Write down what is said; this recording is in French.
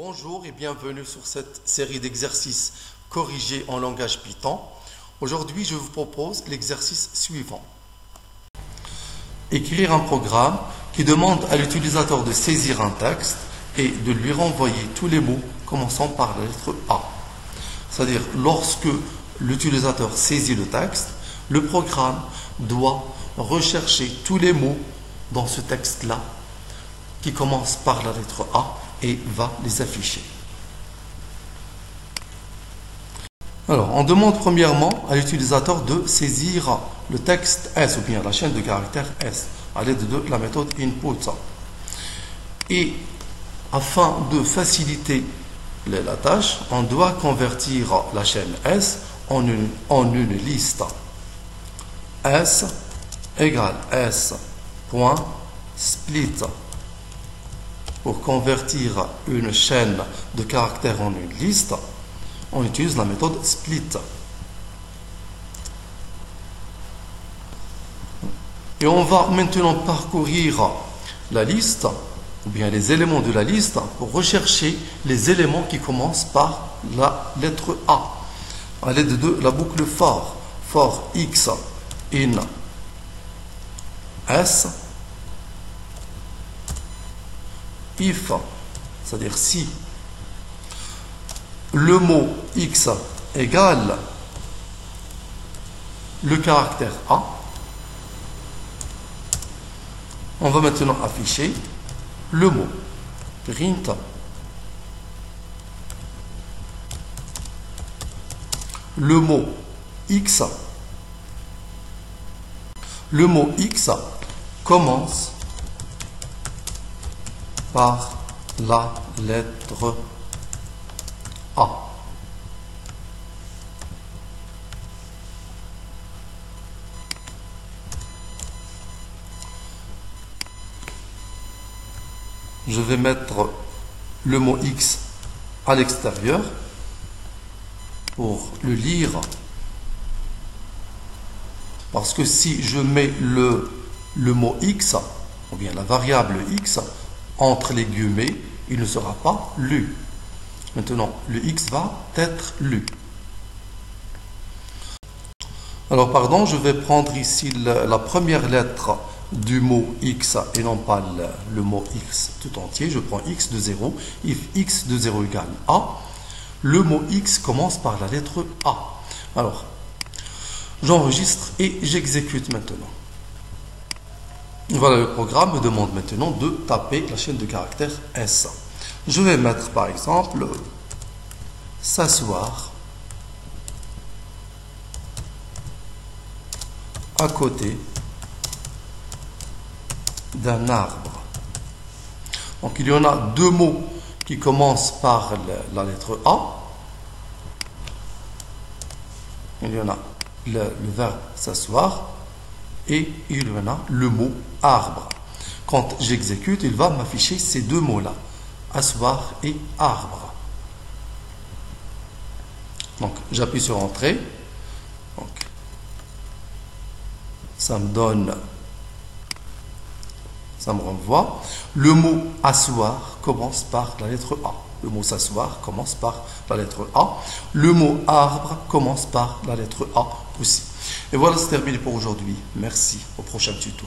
Bonjour et bienvenue sur cette série d'exercices corrigés en langage Python. Aujourd'hui, je vous propose l'exercice suivant. Écrire un programme qui demande à l'utilisateur de saisir un texte et de lui renvoyer tous les mots commençant par la lettre A. C'est-à-dire, lorsque l'utilisateur saisit le texte, le programme doit rechercher tous les mots dans ce texte-là qui commence par la lettre A et va les afficher. Alors, on demande premièrement à l'utilisateur de saisir le texte S ou bien la chaîne de caractères S à l'aide de la méthode input. Et afin de faciliter la tâche, on doit convertir la chaîne S en une liste S égale S.split. Pour convertir une chaîne de caractères en une liste, on utilise la méthode split. Et on va maintenant parcourir la liste, ou bien les éléments de la liste, pour rechercher les éléments qui commencent par la lettre A, à l'aide de la boucle for, for x in s, if, c'est-à-dire si le mot x égale le caractère A. On va maintenant afficher le mot print. Le mot x. Le mot x commence par la lettre A. Je vais mettre le mot X à l'extérieur pour le lire, parce que si je mets le mot X, ou bien la variable X, entre les guillemets, il ne sera pas lu. Maintenant, le X va être lu. Alors, pardon, je vais prendre ici la première lettre du mot X et non pas le mot X tout entier. Je prends X de 0. If X de 0 égale A, le mot X commence par la lettre A. Alors, j'enregistre et j'exécute maintenant. Voilà, le programme me demande maintenant de taper la chaîne de caractères S. Je vais mettre par exemple s'asseoir à côté d'un arbre. Donc il y en a deux mots qui commencent par la lettre A. Il y en a le verbe s'asseoir et il y en a le mot arbre. Quand j'exécute, il va m'afficher ces deux mots-là, asseoir et arbre. Donc, j'appuie sur entrée. Donc, ça me renvoie. Le mot asseoir commence par la lettre A. Le mot s'asseoir commence par la lettre A. Le mot arbre commence par la lettre A aussi. Et voilà, c'est terminé pour aujourd'hui. Merci. Au prochain tuto.